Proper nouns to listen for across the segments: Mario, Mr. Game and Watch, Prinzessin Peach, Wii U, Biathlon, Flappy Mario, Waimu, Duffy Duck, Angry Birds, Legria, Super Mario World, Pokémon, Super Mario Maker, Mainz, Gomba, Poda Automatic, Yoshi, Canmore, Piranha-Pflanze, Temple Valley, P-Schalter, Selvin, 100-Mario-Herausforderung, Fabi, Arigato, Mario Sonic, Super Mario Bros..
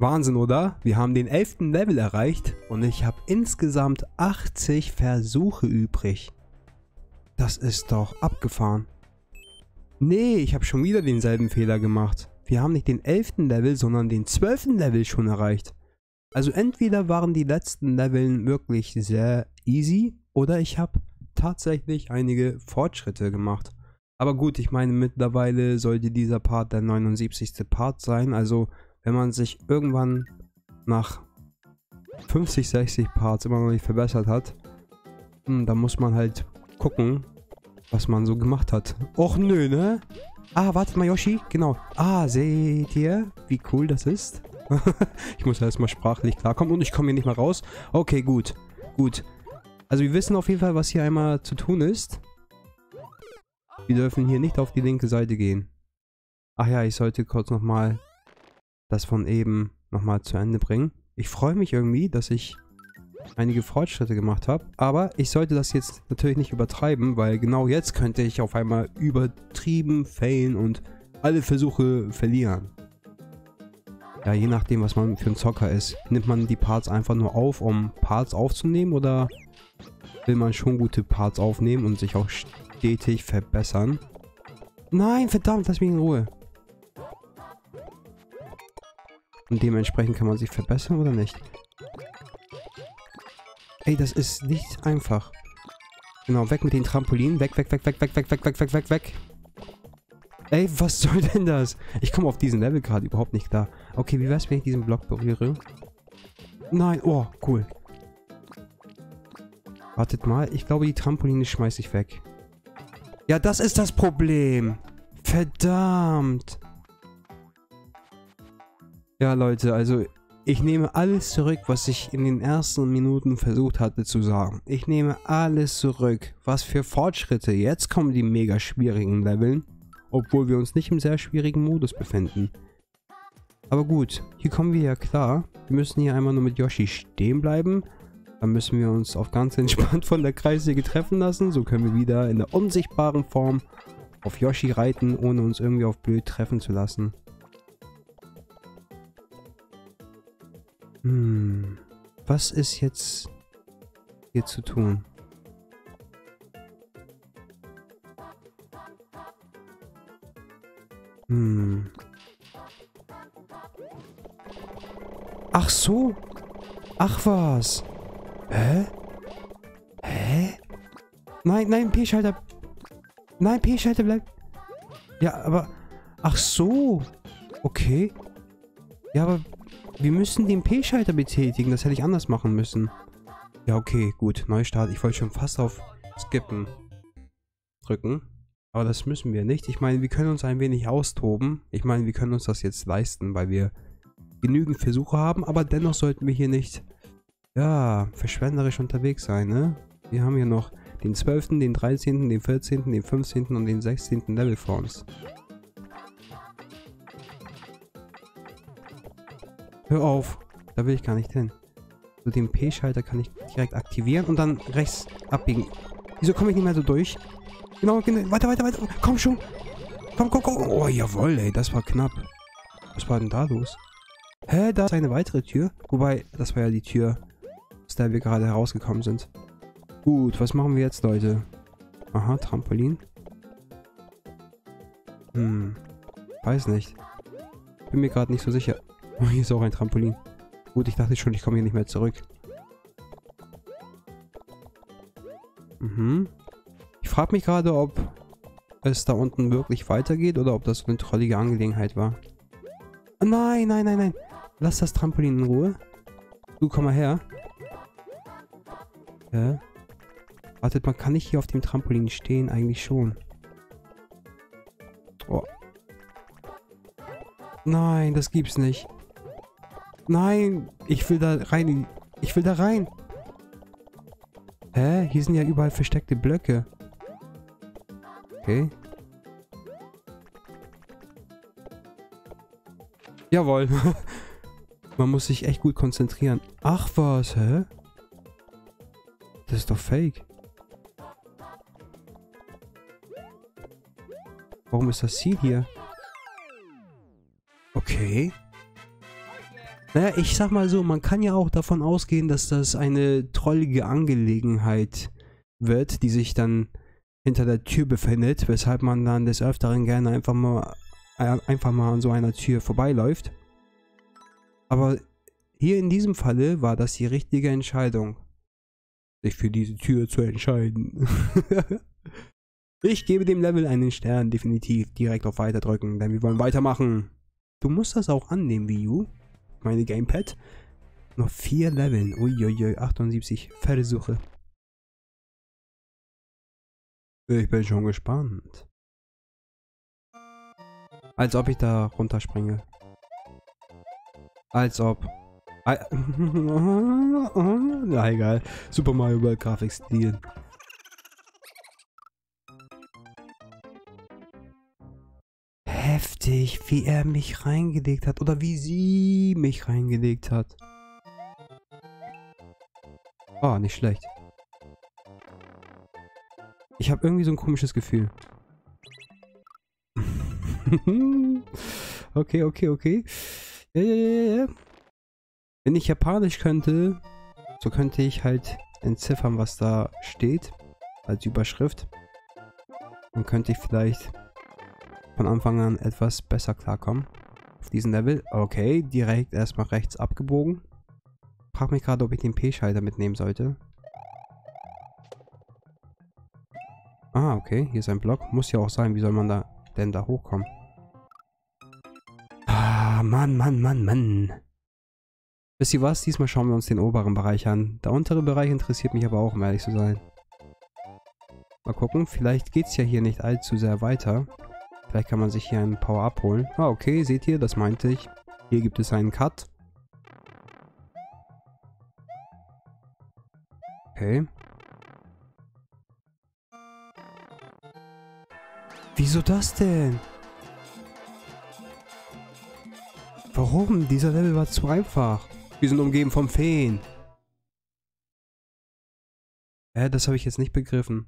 Wahnsinn, oder? Wir haben den 11. Level erreicht und ich habe insgesamt 80 Versuche übrig. Das ist doch abgefahren. Nee, ich habe schon wieder denselben Fehler gemacht. Wir haben nicht den 11. Level, sondern den 12. Level schon erreicht. Also entweder waren die letzten Leveln wirklich sehr easy oder ich habe tatsächlich einige Fortschritte gemacht. Aber gut, ich meine, mittlerweile sollte dieser Part der 79. Part sein. Also wenn man sich irgendwann nach 50, 60 Parts immer noch nicht verbessert hat, dann muss man halt gucken, was man so gemacht hat. Och nö, ne? Ah, warte mal, Yoshi. Genau. Ah, seht ihr, wie cool das ist? Ich muss erstmal sprachlich klarkommen und ich komme hier nicht mal raus. Okay, gut. Gut. Also wir wissen auf jeden Fall, was hier einmal zu tun ist. Wir dürfen hier nicht auf die linke Seite gehen. Ach ja, ich sollte kurz nochmal das von eben nochmal zu Ende bringen. Ich freue mich irgendwie, dass ich einige Fortschritte gemacht habe, aber ich sollte das jetzt natürlich nicht übertreiben, weil genau jetzt könnte ich auf einmal übertrieben failen und alle Versuche verlieren. Ja, je nachdem, was man für ein Zocker ist. Nimmt man die Parts einfach nur auf, um Parts aufzunehmen, oder will man schon gute Parts aufnehmen und sich auch stetig verbessern? Nein, verdammt, lass mich in Ruhe. Und dementsprechend kann man sich verbessern oder nicht? Ey, das ist nicht einfach. Genau, weg mit den Trampolinen. Weg, weg, weg, weg, weg, weg, weg, weg, weg, weg, weg. Ey, was soll denn das? Ich komme auf diesen Level gerade überhaupt nicht klar. Okay, wie wär's, wenn ich diesen Block berühre? Nein, oh, cool. Wartet mal, ich glaube, die Trampoline schmeiße ich weg. Ja, das ist das Problem. Verdammt. Ja, Leute, also ich nehme alles zurück, was ich in den ersten Minuten versucht hatte zu sagen. Ich nehme alles zurück. Was für Fortschritte. Jetzt kommen die mega schwierigen Leveln. Obwohl wir uns nicht im sehr schwierigen Modus befinden. Aber gut, hier kommen wir ja klar. Wir müssen hier einmal nur mit Yoshi stehen bleiben. Dann müssen wir uns auch ganz entspannt von der Kreissäge treffen lassen. So können wir wieder in der unsichtbaren Form auf Yoshi reiten, ohne uns irgendwie auf blöd treffen zu lassen. Hm, was ist jetzt hier zu tun? Hm. Ach so. Ach was. Hä? Hä? Nein, nein, P-Schalter. Nein, P-Schalter bleibt. Ja, aber... Ach so. Okay. Ja, aber wir müssen den P-Schalter betätigen. Das hätte ich anders machen müssen. Ja, okay, gut. Neustart. Ich wollte schon fast auf Skippen drücken. Aber das müssen wir nicht. Ich meine, wir können uns ein wenig austoben. Ich meine, wir können uns das jetzt leisten, weil wir genügend Versuche haben. Aber dennoch sollten wir hier nicht, ja, verschwenderisch unterwegs sein, ne? Wir haben hier noch den 12., den 13., den 14., den 15. und den 16. Level vor uns. Hör auf, da will ich gar nicht hin. So, den P-Schalter kann ich direkt aktivieren und dann rechts abbiegen. Wieso komme ich nicht mehr so durch? Genau, genau, weiter, weiter, weiter. Komm schon. Komm, komm, komm. Oh, jawohl, ey. Das war knapp. Was war denn da los? Hä, da ist eine weitere Tür. Wobei, das war ja die Tür, aus der wir gerade herausgekommen sind. Gut, was machen wir jetzt, Leute? Aha, Trampolin. Hm. Weiß nicht. Bin mir gerade nicht so sicher. Oh, hier ist auch ein Trampolin. Gut, ich dachte schon, ich komme hier nicht mehr zurück. Mhm. Ich frage mich gerade, ob es da unten wirklich weitergeht oder ob das so eine trollige Angelegenheit war. Nein, nein, nein, nein. Lass das Trampolin in Ruhe. Du, komm mal her. Ja. Wartet mal, kann ich hier auf dem Trampolin stehen? Eigentlich schon. Oh. Nein, das gibt's nicht. Nein, ich will da rein. Ich will da rein. Hä? Hier sind ja überall versteckte Blöcke. Okay. Jawohl. Man muss sich echt gut konzentrieren. Ach was, hä? Das ist doch fake. Warum ist das Ziel hier? Okay. Naja, ich sag mal so, man kann ja auch davon ausgehen, dass das eine trollige Angelegenheit wird, die sich dann hinter der Tür befindet, weshalb man dann des Öfteren gerne einfach mal an so einer Tür vorbeiläuft. Aber hier in diesem Falle war das die richtige Entscheidung, sich für diese Tür zu entscheiden. Ich gebe dem Level einen Stern, definitiv direkt auf Weiter drücken, denn wir wollen weitermachen. Du musst das auch annehmen, Wii U. Meine Gamepad. Noch 4 Leveln. Uiuiui, 78 Versuche. Ich bin schon gespannt. Als ob ich da runterspringe. Als ob. Na egal. Super Mario World Grafikstil. Heftig, wie er mich reingelegt hat. Oder wie sie mich reingelegt hat. Oh, nicht schlecht. Ich habe irgendwie so ein komisches Gefühl. Okay. Ja. Wenn ich Japanisch könnte, so könnte ich halt entziffern, was da steht. Als Überschrift. Dann könnte ich vielleicht von Anfang an etwas besser klarkommen. Auf diesen Level. Okay, direkt erstmal rechts abgebogen. Frag mich gerade, ob ich den P-Schalter mitnehmen sollte. Ah, okay, hier ist ein Block. Muss ja auch sein, wie soll man da denn da hochkommen? Ah, Mann. Wisst ihr was? Diesmal schauen wir uns den oberen Bereich an. Der untere Bereich interessiert mich aber auch, um ehrlich zu sein. Mal gucken, vielleicht geht es ja hier nicht allzu sehr weiter. Vielleicht kann man sich hier einen Power-Up holen. Ah, okay, seht ihr, das meinte ich. Hier gibt es einen Cut. Okay. Wieso das denn? Warum? Dieser Level war zu einfach. Wir sind umgeben von Feen. Das habe ich jetzt nicht begriffen.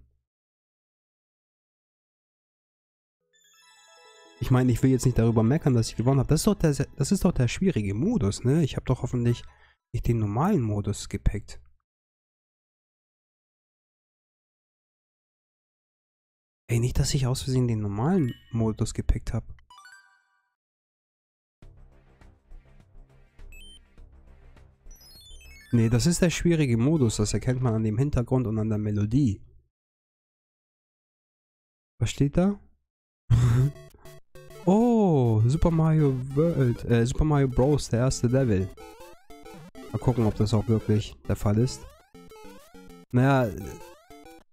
Ich meine, ich will jetzt nicht darüber meckern, dass ich gewonnen habe. Das ist doch der schwierige Modus, ne? Ich habe doch hoffentlich nicht den normalen Modus gepickt. Ey, nicht, dass ich aus Versehen den normalen Modus gepickt habe. Ne, das ist der schwierige Modus. Das erkennt man an dem Hintergrund und an der Melodie. Was steht da? Oh, Super Mario World, Super Mario Bros., der erste Level. Mal gucken, ob das auch wirklich der Fall ist. Naja,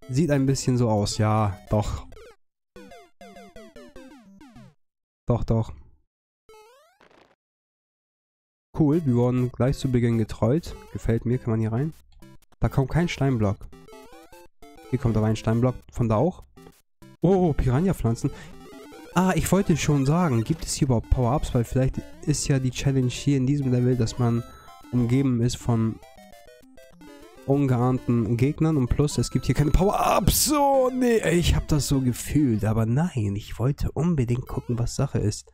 sieht ein bisschen so aus. Ja, doch. Doch. Cool, wir wurden gleich zu Beginn getreut. Gefällt mir, kann man hier rein? Da kommt kein Steinblock. Hier kommt aber ein Steinblock, von da auch. Oh, Piranha-Pflanzen. Ah, ich wollte schon sagen, gibt es hier überhaupt Power-Ups? Weil vielleicht ist ja die Challenge hier in diesem Level, dass man umgeben ist von ungeahnten Gegnern und plus, es gibt hier keine Power-Ups. Oh, nee, ich habe das so gefühlt, aber nein, ich wollte unbedingt gucken, was Sache ist.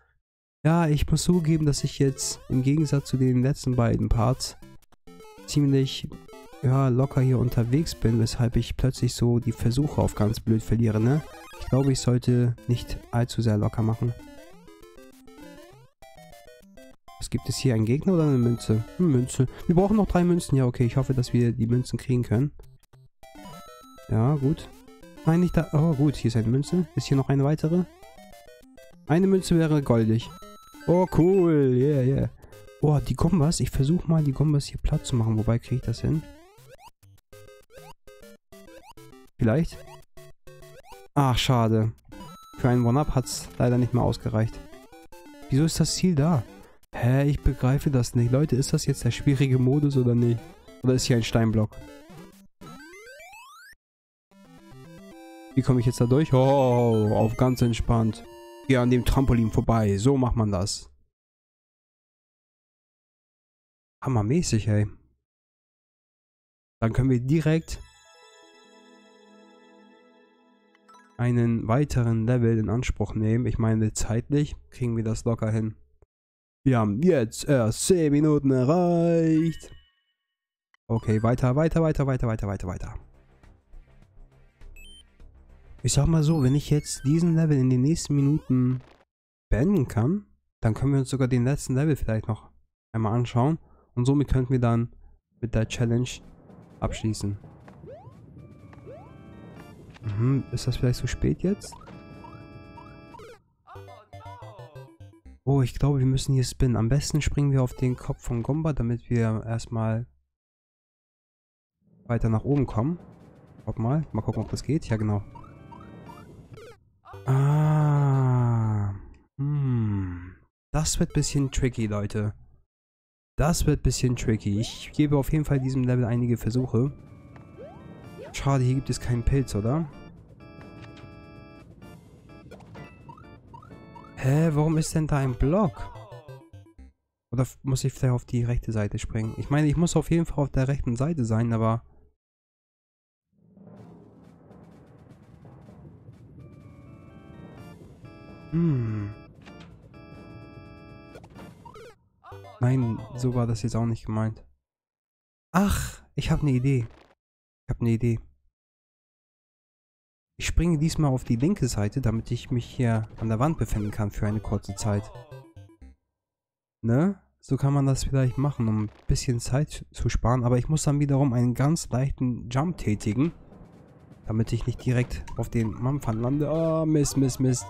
Ja, ich muss zugeben, dass ich jetzt im Gegensatz zu den letzten beiden Parts ziemlich locker hier unterwegs bin, weshalb ich plötzlich so die Versuche auf ganz blöd verliere, ne? Ich glaube, ich sollte nicht allzu sehr locker machen. Was gibt es hier? Einen Gegner oder eine Münze? Eine Münze. Wir brauchen noch 3 Münzen. Ja, okay. Ich hoffe, dass wir die Münzen kriegen können. Ja, gut. Nein, nicht da. Oh, gut. Hier ist eine Münze. Ist hier noch eine weitere? Eine Münze wäre goldig. Oh, cool. Yeah. Oh, die Gombas. Ich versuche mal, die Gombas hier platt zu machen. Wobei kriege ich das hin? Vielleicht. Ach, schade. Für einen One-Up hat es leider nicht mehr ausgereicht. Wieso ist das Ziel da? Hä, ich begreife das nicht. Leute, ist das jetzt der schwierige Modus oder nicht? Oder ist hier ein Steinblock? Wie komme ich jetzt da durch? Oh, auf ganz entspannt. Geh an dem Trampolin vorbei. So macht man das. Hammermäßig, ey. Dann können wir direkt einen weiteren Level in Anspruch nehmen. Ich meine, zeitlich kriegen wir das locker hin. Wir haben jetzt erst 10 Minuten erreicht. Okay, weiter. Ich sag mal so, wenn ich jetzt diesen Level in den nächsten Minuten beenden kann, dann können wir uns sogar den letzten Level vielleicht noch einmal anschauen. Und somit könnten wir dann mit der Challenge abschließen. Ist das vielleicht zu spät jetzt? Oh, ich glaube, wir müssen hier spinnen. Am besten springen wir auf den Kopf von Gomba, damit wir erstmal weiter nach oben kommen. Schaut mal. Mal gucken, ob das geht. Ja, genau. Ah. Das wird ein bisschen tricky, Leute. Ich gebe auf jeden Fall diesem Level einige Versuche. Schade, hier gibt es keinen Pilz, oder? Hä, warum ist denn da ein Block? Oder muss ich vielleicht auf die rechte Seite springen? Ich meine, ich muss auf jeden Fall auf der rechten Seite sein, aber... Nein, so war das jetzt auch nicht gemeint. Ach, ich habe eine Idee. Ich springe diesmal auf die linke Seite, damit ich mich hier an der Wand befinden kann für eine kurze Zeit. Ne? So kann man das vielleicht machen, um ein bisschen Zeit zu sparen. Aber ich muss dann wiederum einen ganz leichten Jump tätigen, damit ich nicht direkt auf den Mampfhahn lande. Oh, Mist. Ich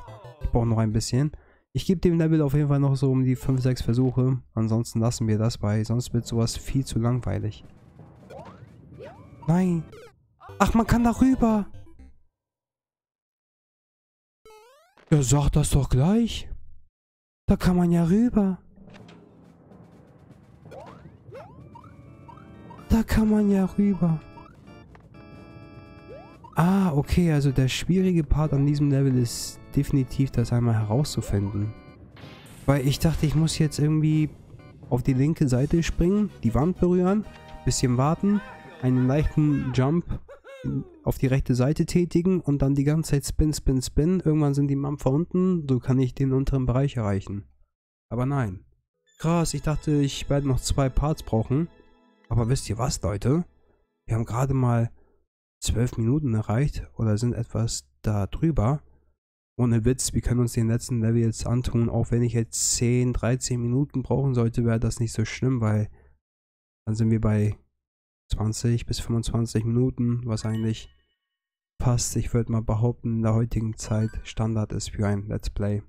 brauche noch ein bisschen. Ich gebe dem Level auf jeden Fall noch so um die 5, 6 Versuche. Ansonsten lassen wir das bei, sonst wird sowas viel zu langweilig. Nein. Ach, man kann da rüber. Ja, sag das doch gleich. Da kann man ja rüber. Ah, okay, also der schwierige Part an diesem Level ist definitiv das einmal herauszufinden. Weil ich dachte, ich muss jetzt irgendwie auf die linke Seite springen, die Wand berühren, bisschen warten, einen leichten Jump auf die rechte Seite tätigen und dann die ganze Zeit spin. Irgendwann sind die Mampfer unten, so kann ich den unteren Bereich erreichen. Aber nein. Krass, ich dachte, ich werde noch 2 Parts brauchen. Aber wisst ihr was, Leute? Wir haben gerade mal 12 Minuten erreicht oder sind etwas da drüber. Ohne Witz, wir können uns den letzten Level jetzt antun. Auch wenn ich jetzt 10, 13 Minuten brauchen sollte, wäre das nicht so schlimm, weil dann sind wir bei 20 bis 25 Minuten, was eigentlich passt, ich würde mal behaupten, in der heutigen Zeit Standard ist für ein Let's Play.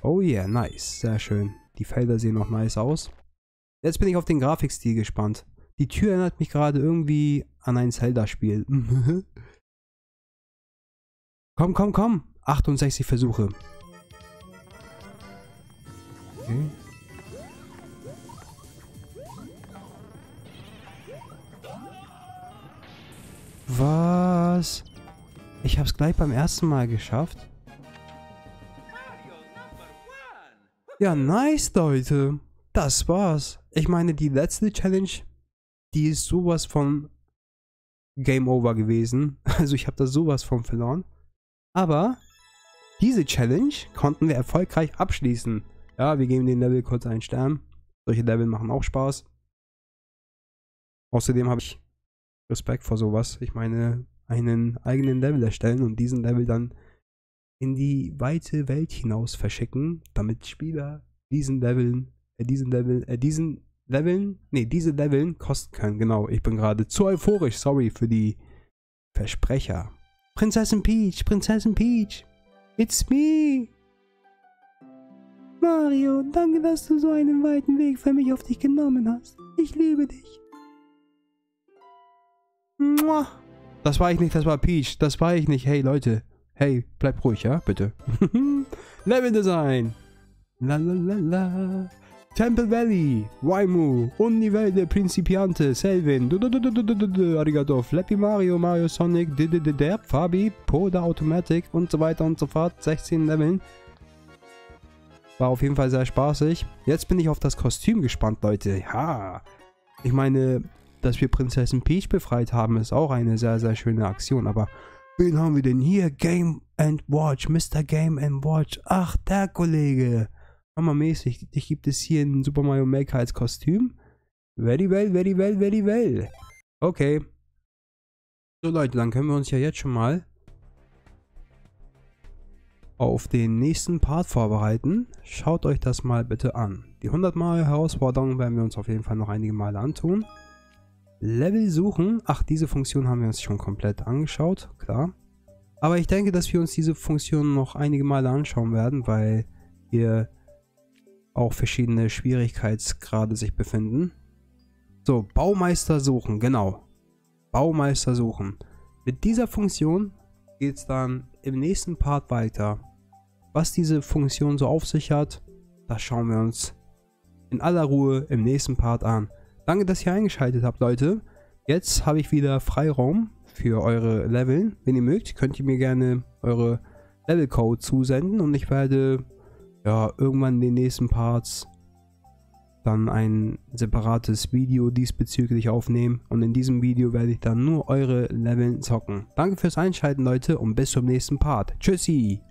Oh yeah, nice, sehr schön. Die Felder sehen noch nice aus. Jetzt bin ich auf den Grafikstil gespannt. Die Tür erinnert mich gerade irgendwie an ein Zelda-Spiel. Komm. 68 Versuche. Okay. Was? Ich hab's gleich beim ersten Mal geschafft. Ja, nice, Leute. Das war's. Ich meine, die letzte Challenge, die ist sowas von Game Over gewesen. Also ich habe da sowas von verloren. Aber diese Challenge konnten wir erfolgreich abschließen. Ja, wir geben den Level kurz einen Stern. Solche Level machen auch Spaß. Außerdem habe ich Respekt vor sowas. Ich meine, einen eigenen Level erstellen und diesen Level dann in die weite Welt hinaus verschicken, damit Spieler diese Leveln kosten können. Genau, ich bin gerade zu euphorisch. Sorry für die Versprecher. Prinzessin Peach, it's me. Mario, danke, dass du so einen weiten Weg für mich auf dich genommen hast. Ich liebe dich. Das war ich nicht, das war Peach. Das war ich nicht. Hey, Leute. Hey, bleibt ruhig, ja? Bitte. Level Design. Temple Valley. Waimu. Univelle Principiante. Selvin. Arigato. Flappy Mario. Mario Sonic. Fabi. Poda Automatic. Und so weiter und so fort. 16 Leveln. War auf jeden Fall sehr spaßig. Jetzt bin ich auf das Kostüm gespannt, Leute. Ja. Ich meine... Dass wir Prinzessin Peach befreit haben, ist auch eine sehr, sehr schöne Aktion. Aber Wen haben wir denn hier? Game and Watch, Mr. Game and Watch. Ach, der Kollege. Hammermäßig. Dich gibt es hier in Super Mario Maker als Kostüm. Very well, very well, very well. Okay. So Leute, dann können wir uns ja jetzt schon mal auf den nächsten Part vorbereiten. Schaut euch das mal bitte an. Die 100 Mal Herausforderung werden wir uns auf jeden Fall noch einige Male antun. Level suchen. Ach, diese Funktion haben wir uns schon komplett angeschaut, klar. Aber ich denke, dass wir uns diese Funktion noch einige Male anschauen werden, weil hier auch verschiedene Schwierigkeitsgrade sich befinden. So, Baumeister suchen, genau. Baumeister suchen. Mit dieser Funktion geht es dann im nächsten Part weiter. Was diese Funktion so auf sich hat, das schauen wir uns in aller Ruhe im nächsten Part an. Danke, dass ihr eingeschaltet habt, Leute. Jetzt habe ich wieder Freiraum für eure Level. Wenn ihr mögt, könnt ihr mir gerne eure Levelcode zusenden und ich werde ja irgendwann in den nächsten Parts dann ein separates Video diesbezüglich aufnehmen und in diesem Video werde ich dann nur eure Level zocken. Danke fürs Einschalten, Leute, und bis zum nächsten Part. Tschüssi!